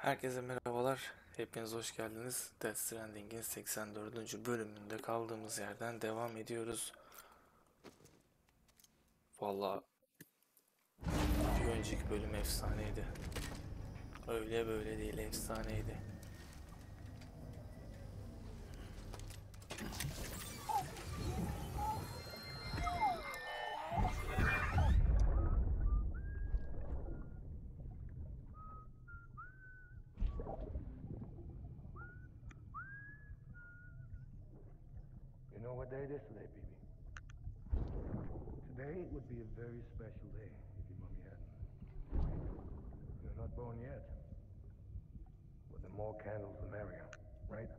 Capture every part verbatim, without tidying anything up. Herkese merhabalar, hepiniz hoş geldiniz. Death Stranding'in seksen dördüncü bölümünde kaldığımız yerden devam ediyoruz. Vallahi bir önceki bölüm efsaneydi. Öyle böyle değil, efsaneydi. Day this today, B B. Today would be a very special day if your mommy hadn't. You're not born yet. But the more candles, the merrier, right?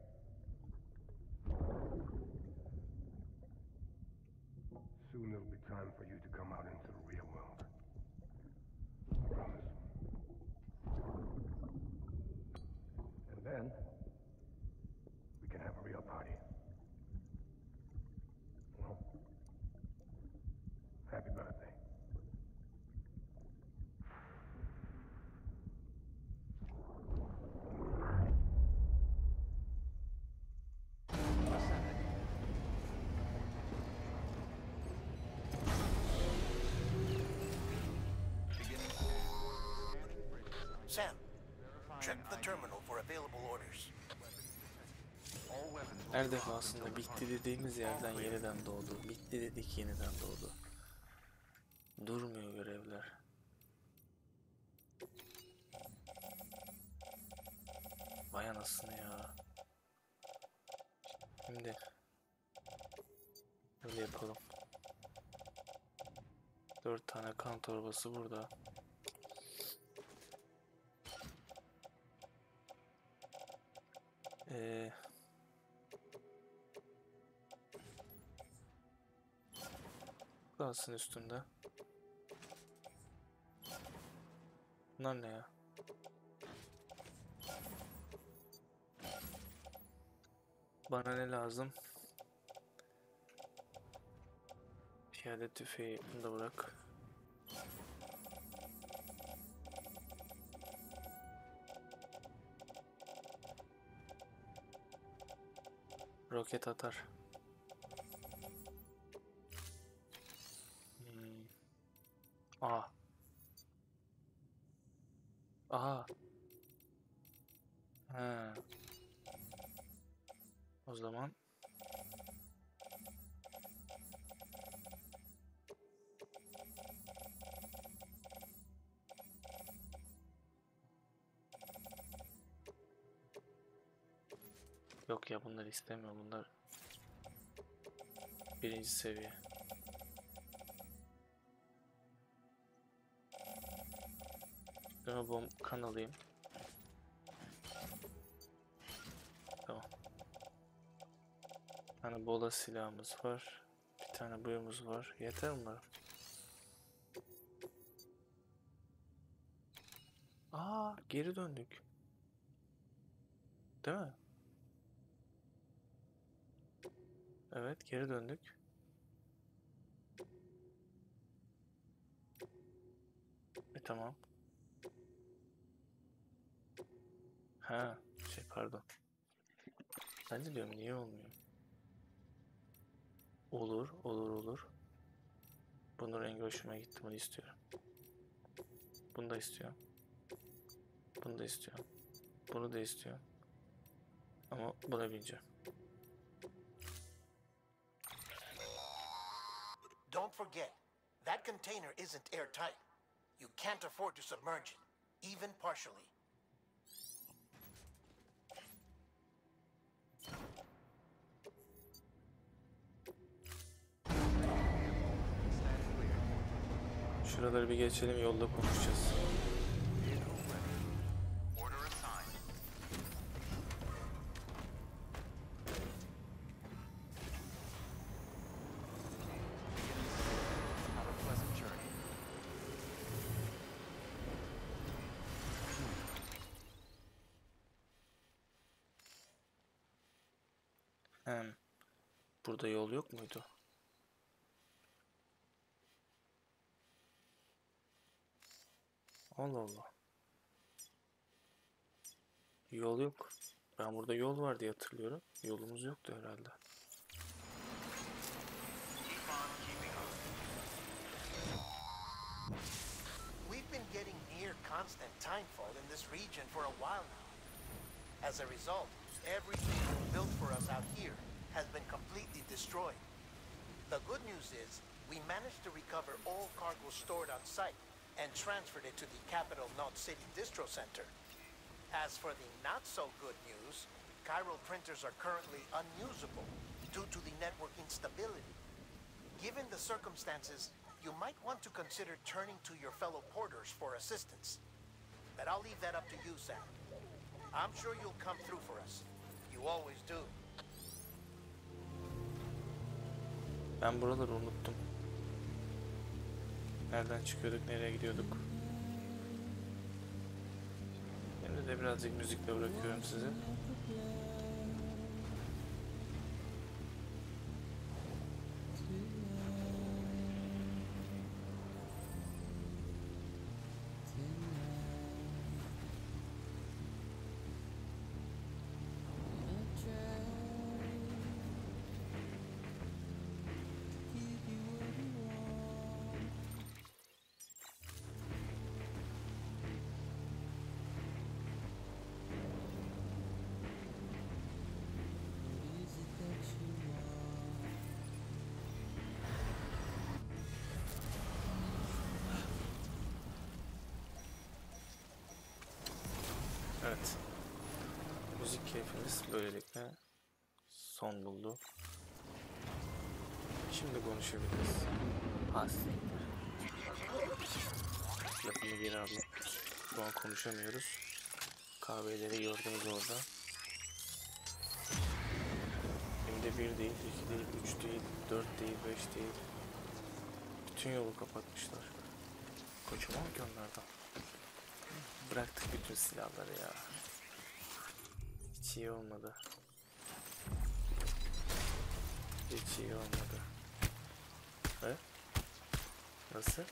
Soon it'll be time for you to come out into the real world. I promise. And then we can have a real party. Happy birthday. Sam, check the terminal for available orders. Her defasında bitti dediğimiz yerden yeniden doğdu. Bitti dedik, yeniden doğdu. Durmuyor görevler. Vay anasını ya. Şimdi öyle yapalım. Dört tane kan torbası burada. Eee kalsın üstünde. Bunlar ne ya? Bana ne lazım? Piyade tüfeği de bırak. Roket atar. Hmm. Aa. Aha. Ha. O zaman yok ya, bunları istemiyorum, bunlar birinci seviye. Döne bomb kan alayım. Tamam. Bir tane bola silahımız var. Bir tane buyumuz var. Yeter mi var? Aaa, geri döndük. Değil mi? Evet, geri döndük. E tamam. Ha, şey pardon. Ben de diyorum niye olmuyor? Olur, olur, olur. Bunun rengi hoşuma gitti, bunu istiyorum. Bunu da istiyorum. Bunu da istiyorum. Bunu da istiyorum. Ama buna bineceğim. Don't forget, that container isn't airtight. You can't afford to submerge it, even partially. Şuraları bir geçelim, yolda konuşacağız. Hem burada yol yok muydu? Allah Allah. Yol yok. Ben burada yol var diye hatırlıyorum. Yolumuz yoktu herhalde. We've been getting near constant timefall in this region for a while now. As a result, everything built for us out here has been completely destroyed. The good news is we managed to recover all cargo stored on site and transferred it to the capital Knot City distro center. As for the not-so-good news, chiral printers are currently unusable due to the network instability. Given the circumstances, you might want to consider turning to your fellow porters for assistance. But I'll leave that up to you, Sam. I'm sure you'll come through for us. You always do. Ben buraları unuttum. Nereden çıkıyorduk, nereye gidiyorduk? Şimdi de birazcık müzikle bırakıyorum sizi. Evet, müzik keyfimiz böylelikle son buldu. Şimdi konuşabiliriz. Aslında. Lafını geri aldık. Şu an konuşamıyoruz. K B'leri gördünüz orada. Hem de bir değil, iki değil, üç değil, dört değil, beş değil. Bütün yolu kapatmışlar. Kocaman ki onlardan. Bıraktık bütün silahları ya. Hiç iyi olmadı. Hiç iyi olmadı. He? Nasıl?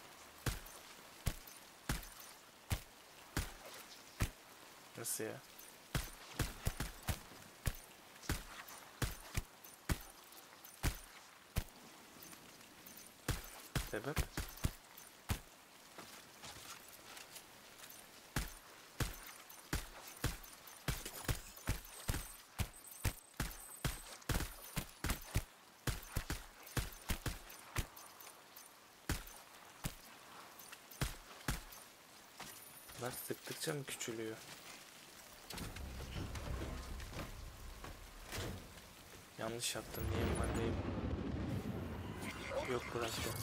Nasıl ya? Sebep? Bunlar sıktıkça mı küçülüyor? Yanlış yaptım diye madeyim. Yok bıraktım.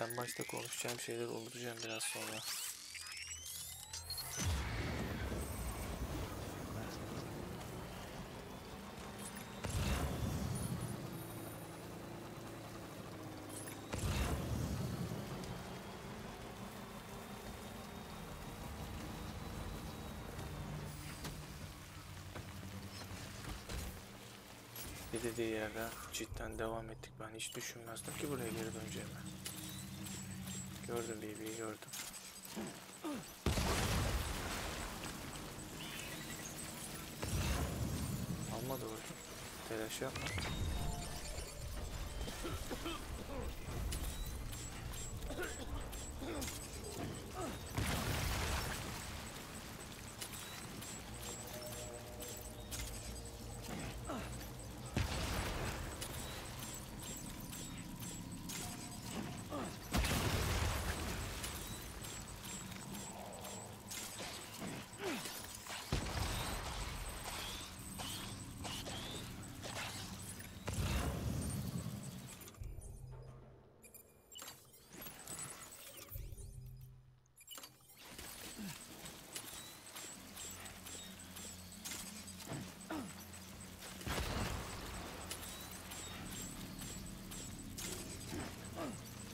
Ben başta konuşacağım şeyler olacağım biraz sonra. Dediği yerden cidden devam ettik. Ben hiç düşünmezdim ki buraya geri döneceğimi. Gördüm B B'yi, gördüm. Alma doğru. Telaş yapma.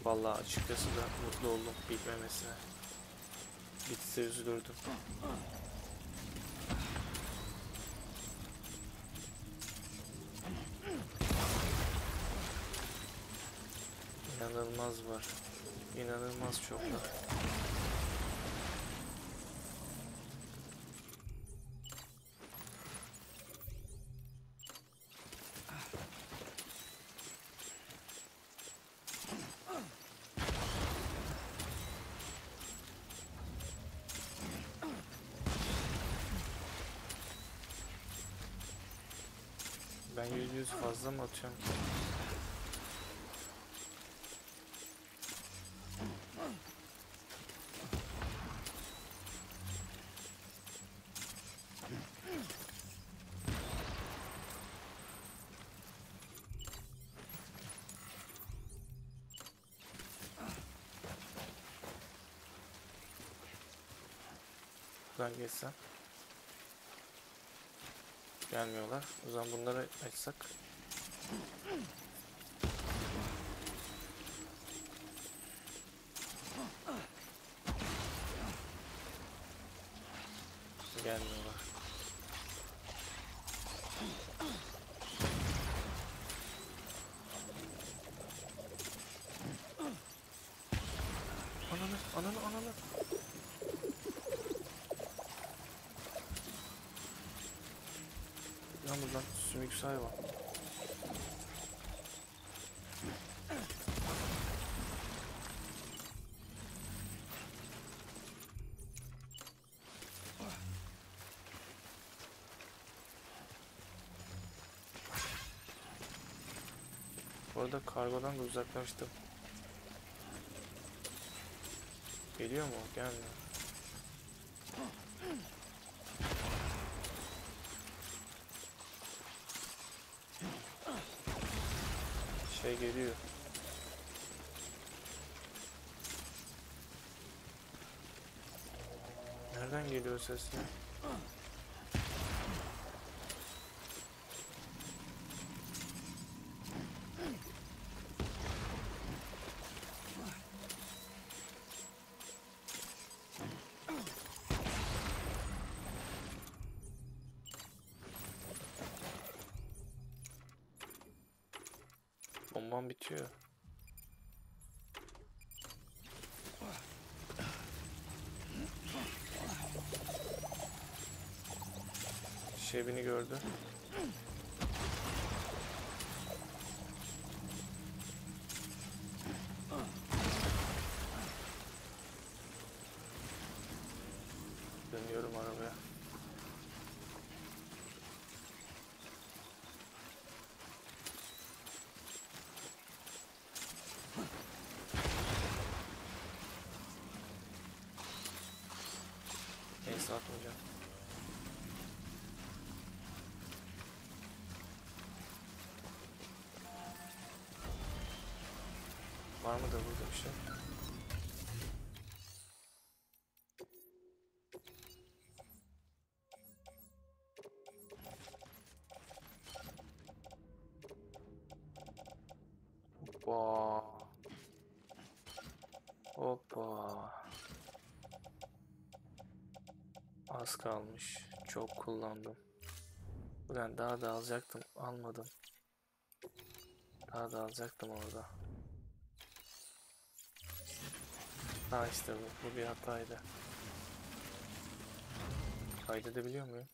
Vallahi açıkçası da mutlu oldum bitmemesine. Bitse üzülürdüm. İnanılmaz var. İnanılmaz çok var. yüz fazla mı atıyorum ki? Buradan geçsem. Gelmiyorlar. O zaman bunları açsak. Gelmiyorlar. Ananı, ananı, ananı. Lan buradan sümüksü hayvan. Bu arada kargodan da uzaklaştım. Geliyor mu? Gelmiyor. Şey geliyor. Nereden geliyor ses ya? Bombam bitiyor. Şey beni gördü. Dönüyorum arabaya. Atmayacağım. Var mı da burada bir şey? Hoppa. Hoppa. Az kalmış. Çok kullandım. Ulan daha da alacaktım. Almadım. Daha da alacaktım orada. Ha işte bu. Bu bir hataydı. Kaydedebiliyor muyum?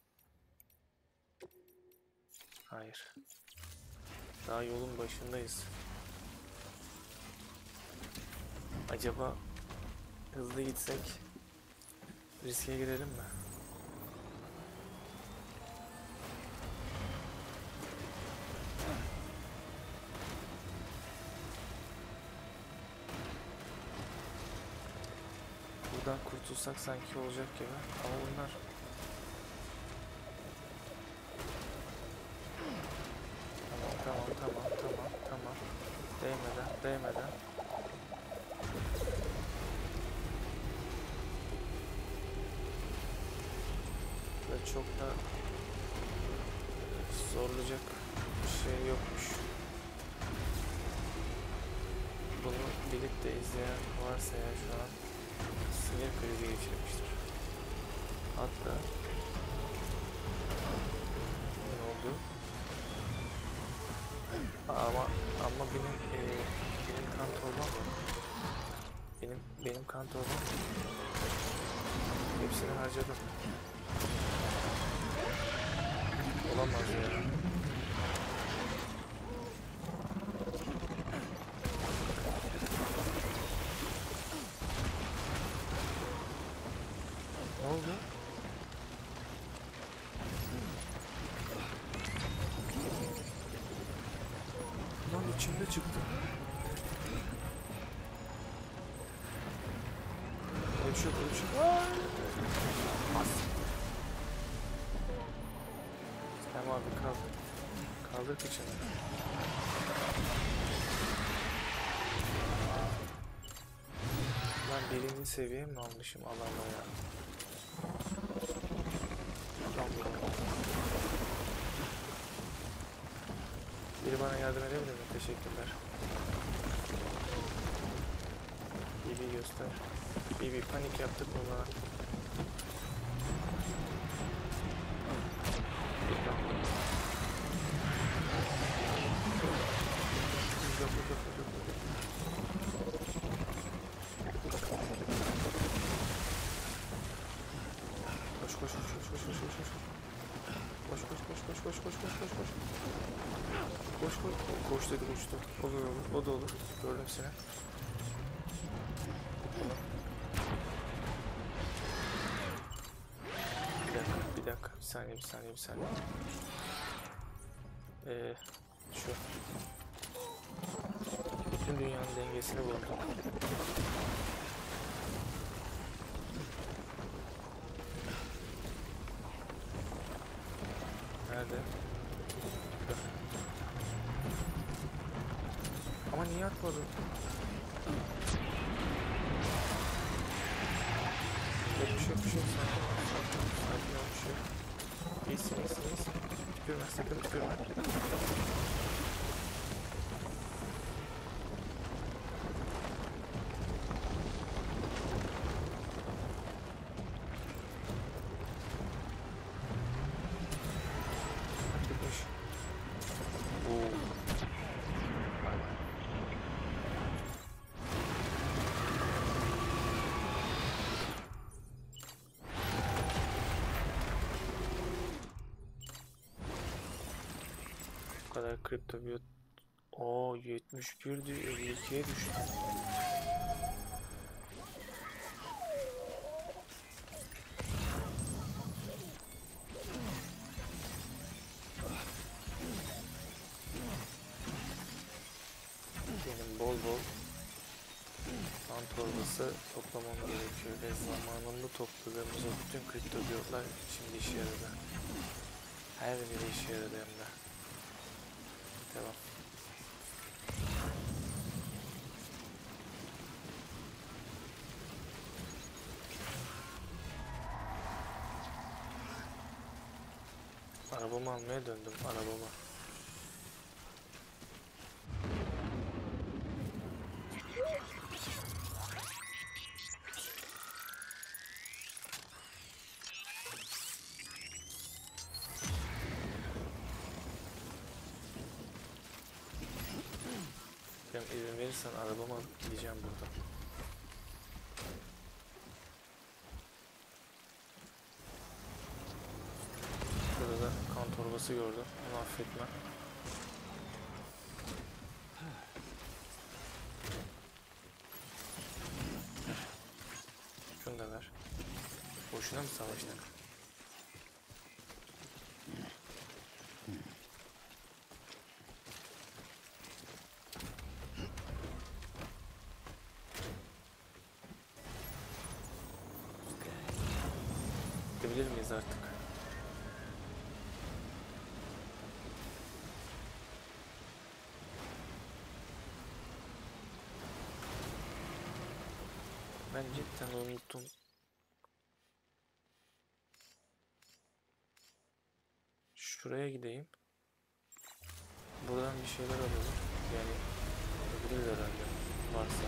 Hayır. Daha yolun başındayız. Acaba hızlı gitsek riske girelim mi? Buradan kurtulsak sanki olacak gibi ama bunlar tamam tamam tamam tamam tamam değmeden değmeden ve çok da zorlayacak bir şey yokmuş. Bunu bilip de izleyen varsa ya şu an sinir krizi geçirmiştir. Hatta ne oldu? Ama ama benim e, benim kan torbam benim benim kan torbam hepsini harcadım. Olamaz ya. Ne oldu? içinde çıktı. Konuşuyor konuşuyor. Tamam abi kaldır. Kaldır kıçını. Lan birinci seviye mi almışım alanmaya? Biri bana yardım edebilir mi? Teşekkürler. B B göster. B B panik yaptık ona. Koş koş koş koş koş koş koş koş. Koş koş koş koş koş koş koş koş koş. Koş koş koş dedim uçtu. Olur olur o da olur. Gördüm seni. Bir dakika bir dakika bir saniye bir saniye bir saniye. Ee, şu. Bütün dünyanın dengesini buldum. Nerede? Ama niye atmadın? Bir şey yok, bir şey yok. Sakin ol, bir şey yok. İyisin, iyisin, iyisin. Tükürme, sakın tükürme. Kadar kripto biot. O yetmiş birdi, elli ikiye düştü. Benim bol bol kan torbası toplamam gerekiyor ve zamanında topladığımız o bütün kripto biotlar şimdi işe yaradı. Her biri işe yaradı hem de. Devam. Arabamı almaya döndüm, arabama. İzin verirsen arabamı alıp gideceğim buradan. Burada da kan torbası gördüm. Onu affetme. Şunu da ver. Boşuna mı savaştık? Bilir miyiz artık? Ben cidden unuttum. Şuraya gideyim. Buradan bir şeyler alalım. Yani alabiliriz herhalde. Varsa.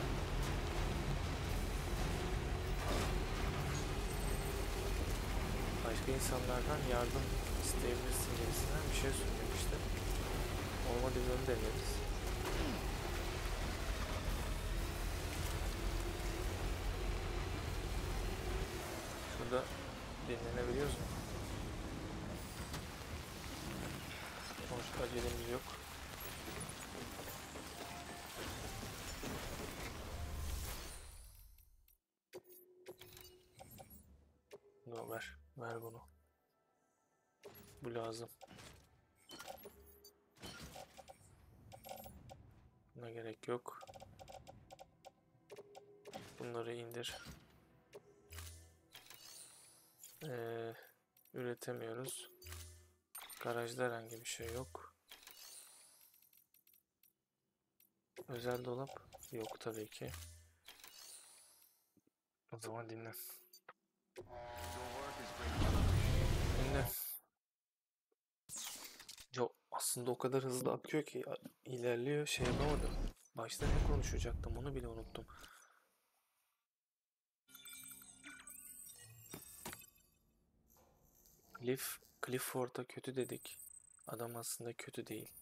Başka insanlardan yardım isteyebilirsin gibisinden bir şey söylemişti. Olmadı biz onu deneriz. Şurada dinlenebiliyoruz mu? Sonuçta acelemiz yok. Ne ver? Ver bunu. Bu lazım. Buna gerek yok. Bunları indir. Ee, üretemiyoruz. Garajda herhangi bir şey yok. Özel dolap yok tabii ki. O zaman dinle. Dinle. Ya aslında o kadar hızlı akıyor ki ilerliyor, şey yapamadım. Başta ne konuşacaktım onu bile unuttum. Cliff, Clifford'a kötü dedik. Adam aslında kötü değil.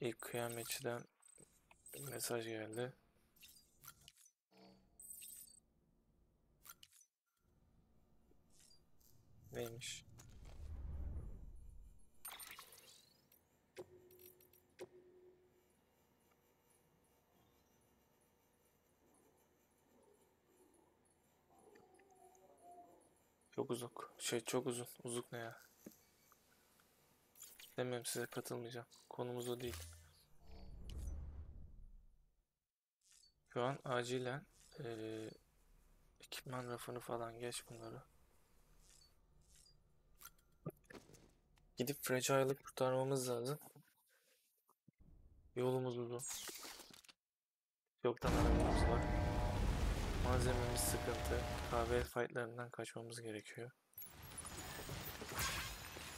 İlk kıyametçiden mesaj geldi. Neymiş? Çok uzuk. Şey çok uzun. Uzuk ne ya? Demem size, katılmayacağım. Konumuz o değil. Şu an acilen ee, ekipman rafını falan geç bunları. Gidip Fragile'ı kurtarmamız lazım. Yolumuz uzun. Yoktan aramamız var. Malzememiz sıkıntı. K V fightlarından kaçmamız gerekiyor.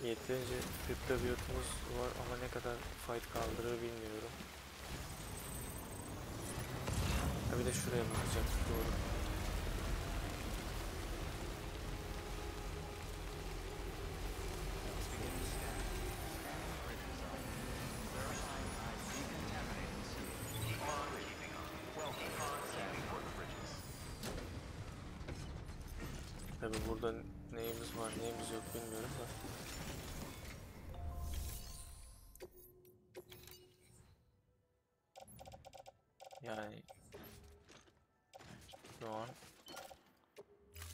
Yeterince kripto biyotumuz var ama ne kadar fight kaldırır bilmiyorum. Ha, bir de şuraya bakacak. Doğru. Tabi burada neyimiz var neyimiz yok bilmiyorum da. Yani şu an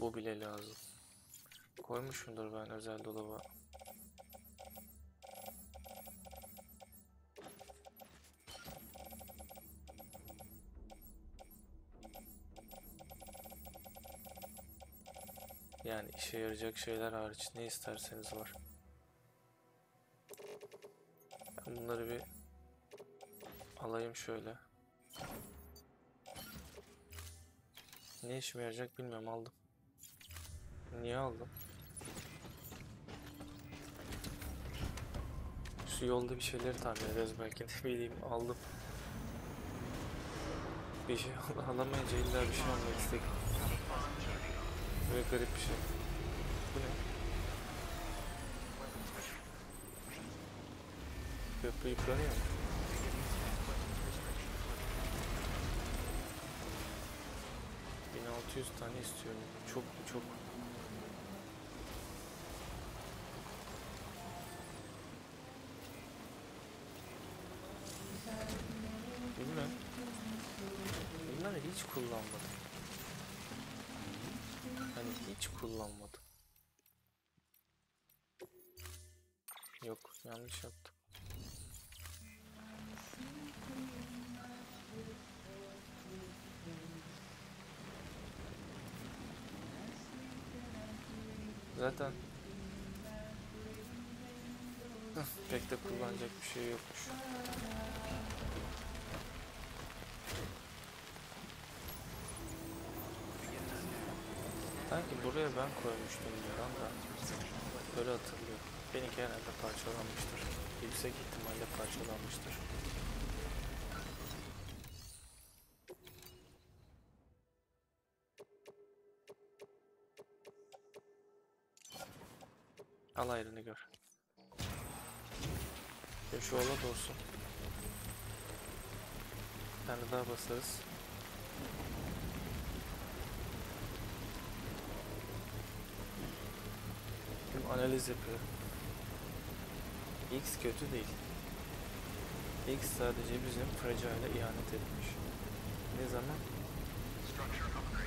bu bile lazım. Koymuşumdur ben özel dolaba. Yani işe yarayacak şeyler hariç ne isterseniz var. Ben bunları bir alayım şöyle. Ne işime yarayacak bilmiyorum, aldım. Niye aldım? Şu yolda bir şeyleri tahmin ederiz belki, ne bileyim, aldım. Bir şey alamayınca illa bir şey almak istedim. Böyle garip bir şey. Bu ne? Köprü yıpranıyor mu? bin altı yüz tane istiyorum. Çok bu çok. Bilmem. Bunları hiç kullanmadım. Hiç kullanmadım. Yok, yanlış yaptım. Zaten pek de kullanacak bir şey yokmuş. Sanki buraya ben koymuştum bir anda, böyle hatırlıyorum. Benimki herhalde parçalanmıştır. Yüksek ihtimalle parçalanmıştır. Al ayrını gör. Ya şu ola doğrusu. Bir tane daha basarız. Analiz yapıyor. Higgs kötü değil. Higgs sadece bizim Fragile'a ihanet etmiş. Ne zaman?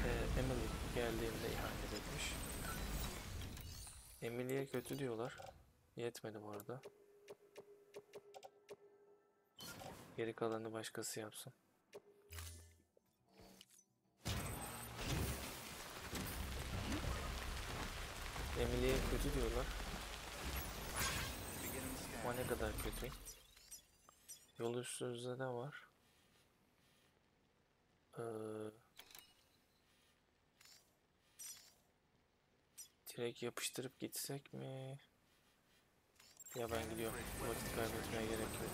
Ee, Emily geldiğinde ihanet etmiş. Emily'ye kötü diyorlar. Yetmedi bu arada. Geri kalanını başkası yapsın. Emily'ye kötü diyorlar. Ama ne kadar kötü. Yol üstünüzde ne var? Ee, direkt yapıştırıp gitsek mi? Ya ben gidiyorum. Vakit kaybetmeye gerek yok.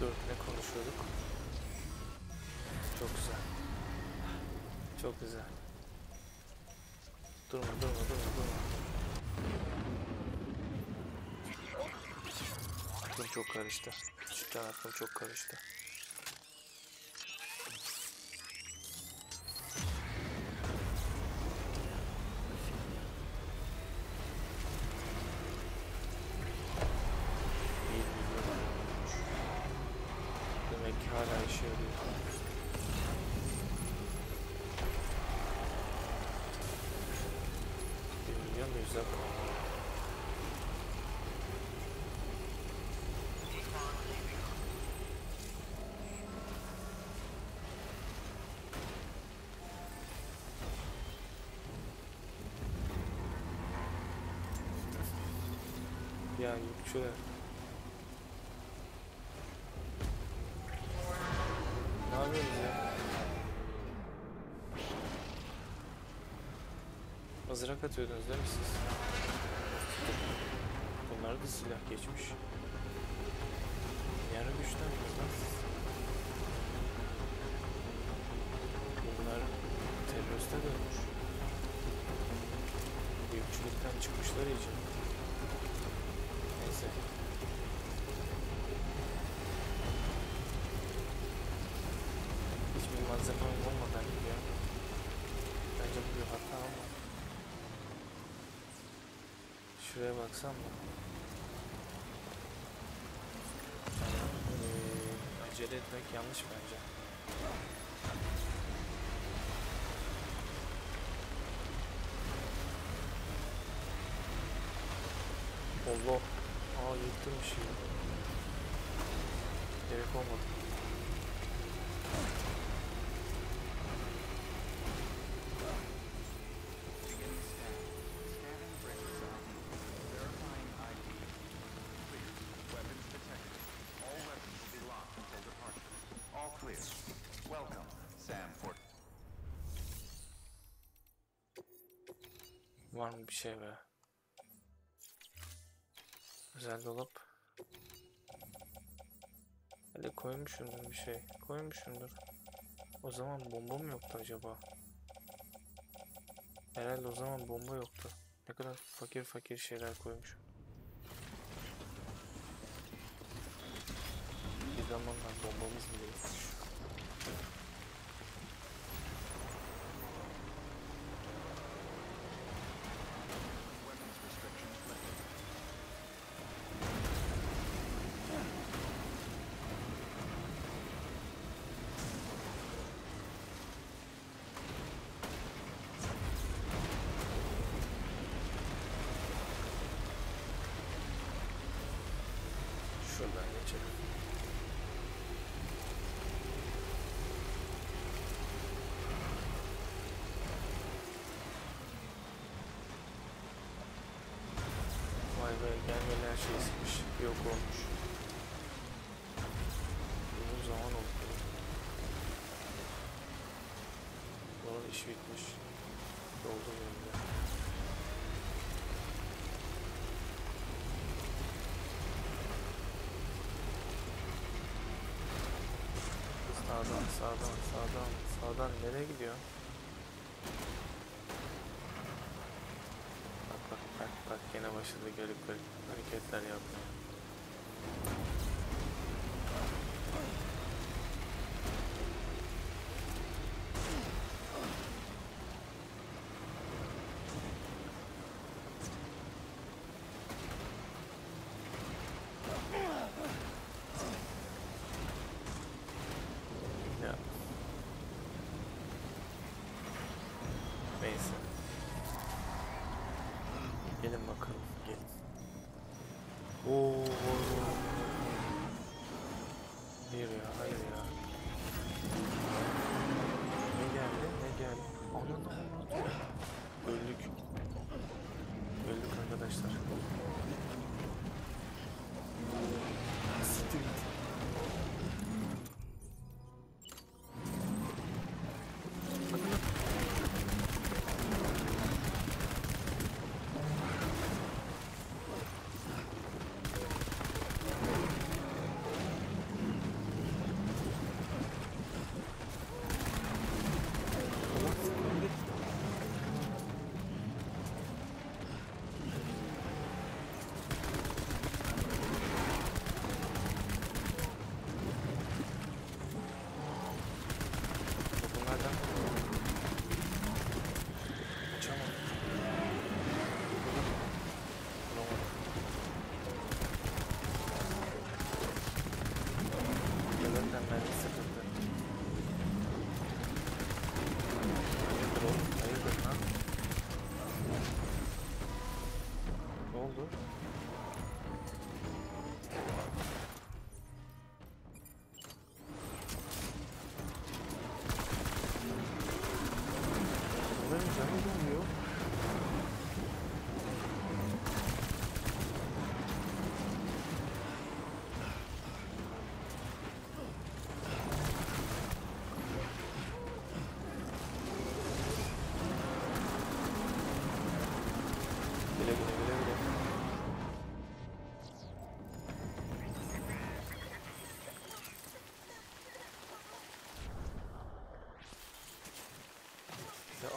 Dur, ne konuşuyorduk? Çok güzel. Çok güzel. Durma, durma, durma, durma. Aklım çok karıştı. Küçükten aklım çok karıştı. Ya yükçüler. Ne yapıyoruz ya? Mızrak atıyordunuz değil mi siz? Bunlar da silah geçmiş. Yani güçten bunlar. Bunlar teröriste dönmüş. Yükçülükten çıkmışlar iyice. Neyse. Hiçbir malzeme olmadan gidiyor. Bence bu bir hata ama. Şuraya baksam mı? Ee, acele etmek yanlış bence. Allah. Aa, yıktım bir şey. Gerek olmadı. Var mı bir şey be? Güzel dolap. Hele koymuşumdur bir şey. Koymuşumdur. O zaman bomba mı yoktu acaba? Herhalde o zaman bomba yoktu. Ne kadar fakir fakir şeyler koymuşum. Bir zamanlar bombamız mı değil? Her şey sıkmış, yok olmuş. Uzun zaman oldu. Onun işi bitmiş. Doldu bölümde. Sağdan, sağdan, sağdan, sağdan nereye gidiyor? Bak bak yine başladı garip garip hareketler yapmaya. Gelin bakalım, gelin. Oo. Hayır ya, hayır ya. Ne geldi, ne geldi? Ananı avradım. Öldük. Öldük arkadaşlar. Siktir git.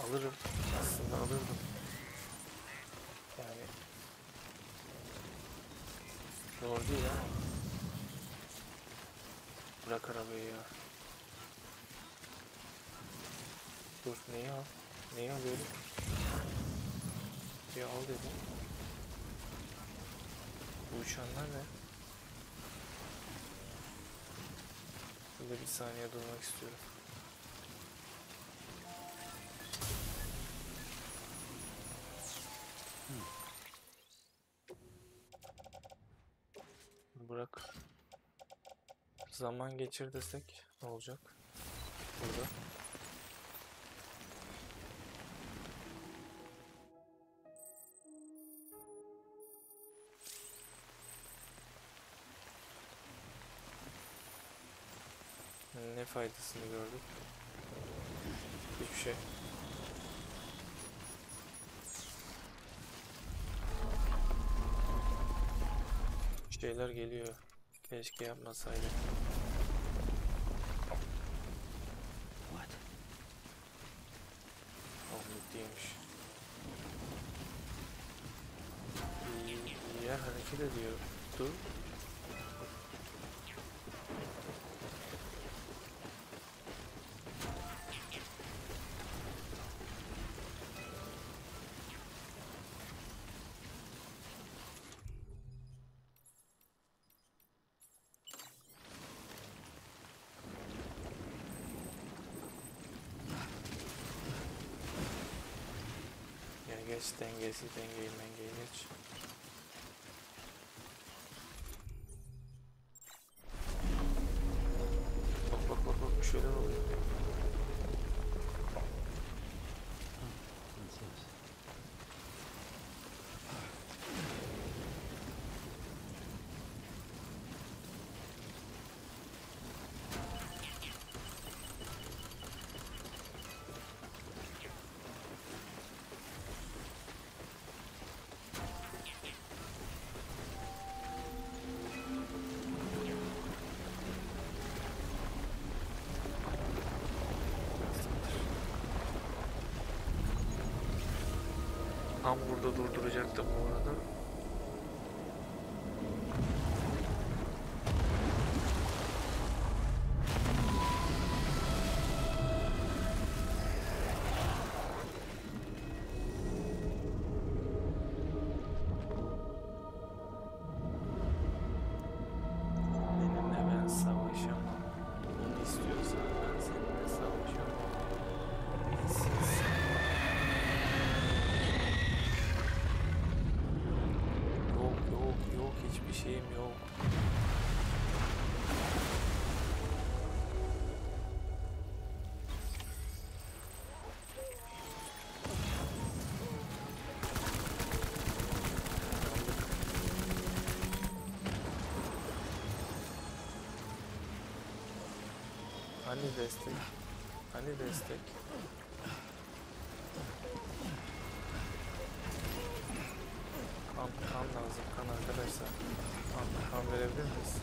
Alırım. Aslında alırdım. Yani. Doğru değil ya. Bırak arabayı ya. Dur neyi al? Neyi alıyorum? Bir al dedim. Bu uçanlar ne? Burada bir saniye durmak istiyorum. Bırak. Zaman geçir desek ne olacak? Burada. Ne faydasını gördük? Hiçbir şey. Şeyler geliyor. Keşke yapmasaydım. What? Oh, mutluymuş. Yer hareket ediyor. Dur. Geç dengesi dengeyi mengeyi geç. Bak bak bak bak bir şeyler oluyor. Tam burada durduracaktım bu arada. hiçbir şeyim yok. Hani destek? Hani destek? Kan, kan lazım, kan arkadaşlar. Kan, kan verebilir miyiz?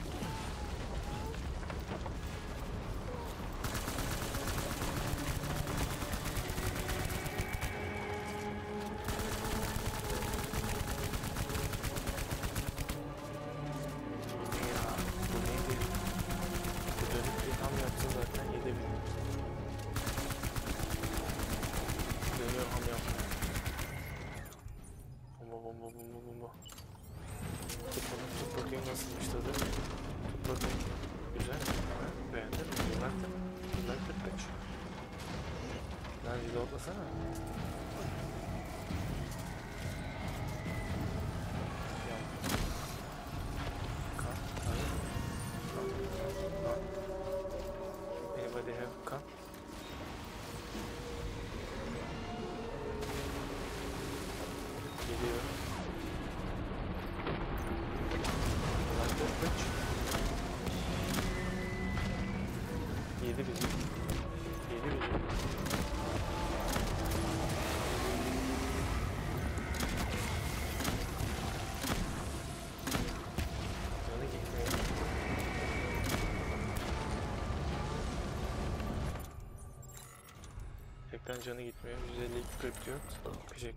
Canı gitmiyor. yüz elli kripto biot.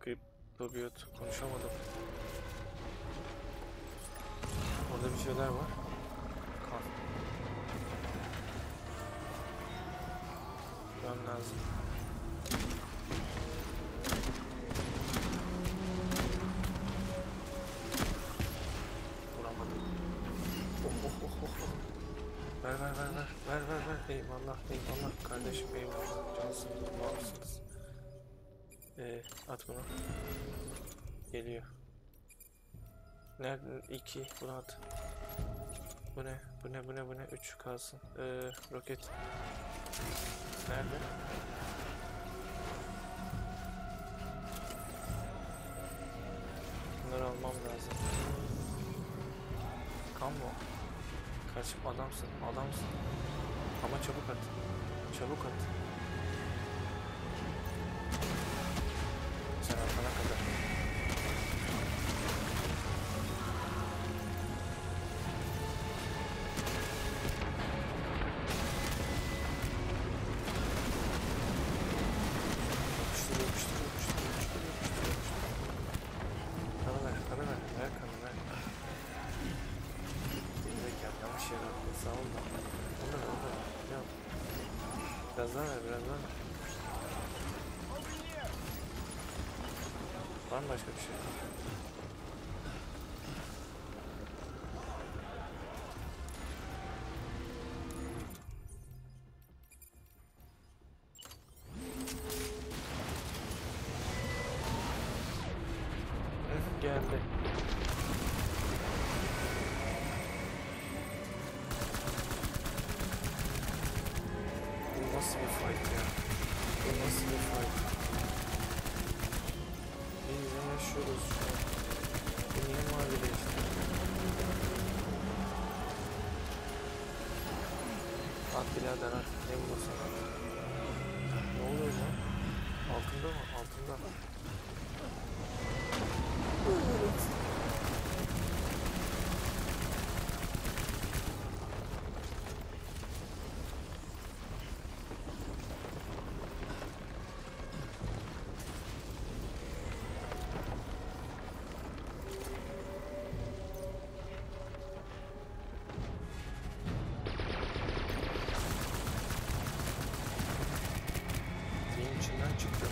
Kripto biot. Konuşamadım. Orada bir şeyler var. Kan. Ben lazım. Vuramadım. Oh oh oh oh oh. Ver ver ver ver ver ver ver eyvallah eyvallah kardeşim eyvallah cansın mısınız? Ee, at bunu. Geliyor. Nerede? iki bunu at. Bu ne? Bu ne? Bu ne? Bu ne? üç kalsın. Ee, roket. Nerede? Bunları almam lazım. Kan mı? Kaçıp adamsın, adamsın. Ama çabuk at, çabuk at. Sen atana kadar. Yapıştır, yapıştır, yapıştır, yapıştır, yapıştır. Kanı ver, kanı ver, ver kanı ver. Yanlış yer attı, sağ ol da. Ondan, ondan, ya. Biraz daha ver, biraz daha ver. Var mı başka bir şey? Geldi. Nasıl bir fight ya? Bu nasıl bir fight? Biz yaşıyoruz şu an. Bu niye mavi değişti? At birader at. Ne bulursan at. Ne oluyor lan? Altında mı? Altında mı? Evet. Çıktı.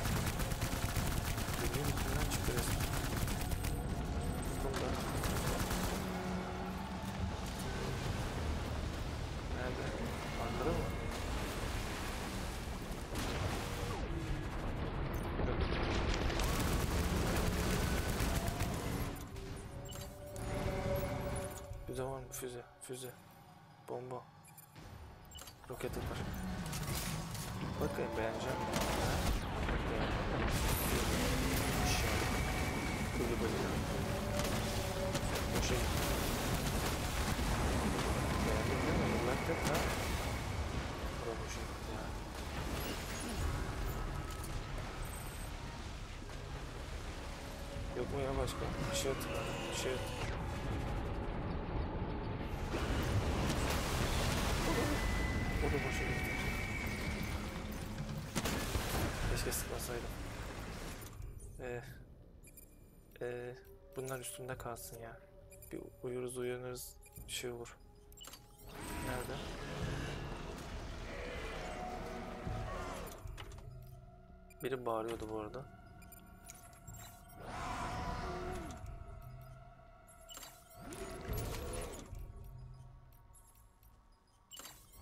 Füze, füze, bomba, roket atar. Bakayım beğeneceğim. Böyle böyle. Boşa gitti. Beğendim değil mi? Bunlar tek ha. Bura boşa gitti ya. Yok mu ya başka? Bir şey atın abi, bir şey atın. O da boşa gitti. Keşke sıkmasaydım. Eee. Ee, bunlar üstünde kalsın ya. Bir uyuruz uyanırız bir şey olur. Nerede? Biri bağırıyordu bu arada.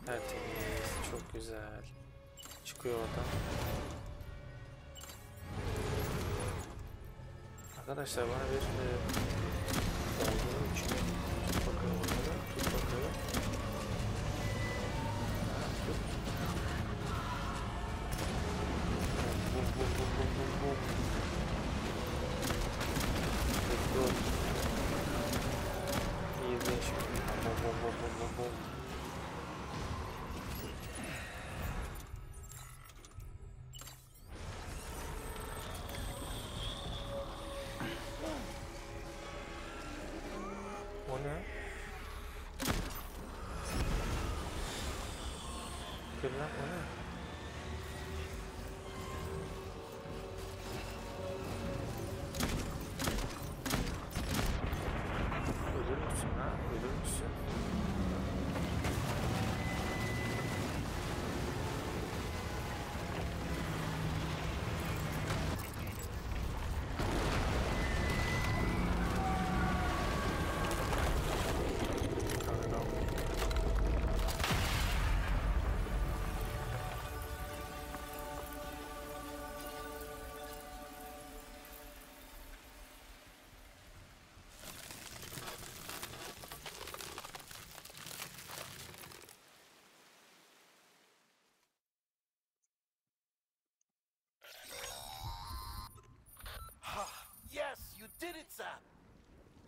Tertemiz, çok güzel. Çıkıyor oradan. Arkadaşlar bana bir olduğunu e, içine tut bakalım onları, tut bakalım. Ha, tut. Bum bum bum bum bum bum. Tut. İyi de şimdi. Bum bum bum bum bum bum.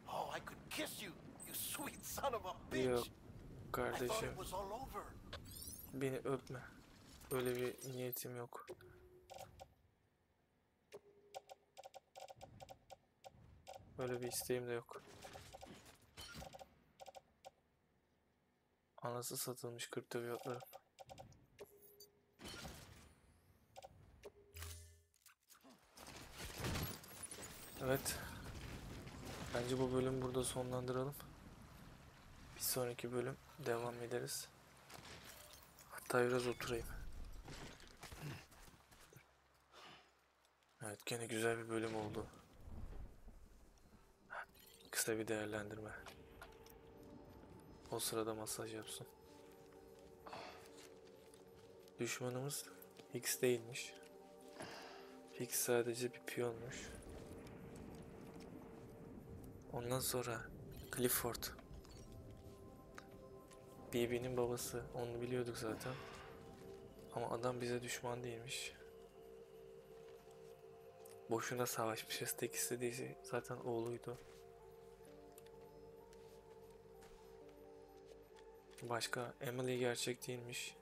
Oh, I could kiss you, you sweet son of a bitch. Yok kardeşim. Beni öpme. Öyle bir niyetim yok. Öyle bir isteğim de yok. Anası satılmış kripto biyotlara. Evet. Bence bu bölüm burada sonlandıralım. Bir sonraki bölüm devam ederiz. Hatta biraz oturayım. Evet, gene güzel bir bölüm oldu. Kısa bir değerlendirme. O sırada masaj yapsın. Düşmanımız Higgs değilmiş. Higgs sadece bir piyonmuş. Ondan sonra Clifford, B B'nin babası, onu biliyorduk zaten ama adam bize düşman değilmiş. Boşuna savaşmışız, tek istediği zaten oğluydu. Başka Emily gerçek değilmiş.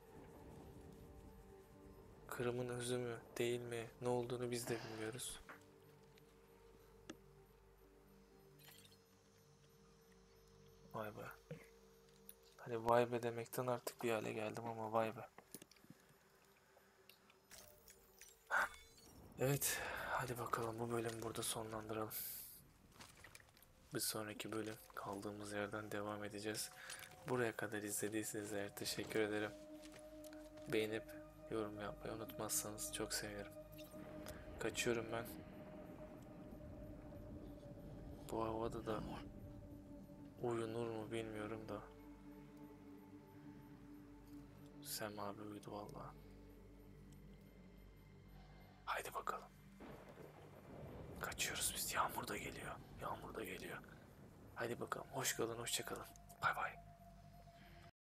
Kırım'ın özü mü değil mi, ne olduğunu biz de bilmiyoruz. Vay be. Hani vay be demekten artık bir hale geldim ama vay be. Evet, hadi bakalım bu bölüm burada sonlandıralım. Bir sonraki bölüm kaldığımız yerden devam edeceğiz. Buraya kadar izlediyseniz eğer teşekkür ederim. Beğenip yorum yapmayı unutmazsanız çok sevinirim. Kaçıyorum ben. Bu havada da uyunur mu bilmiyorum da. Sema büyüdü vallahi. Haydi bakalım. Kaçıyoruz biz. Yağmur da geliyor. Yağmur da geliyor. Haydi bakalım. Hoş kalın, hoşça kalın. Bay bay.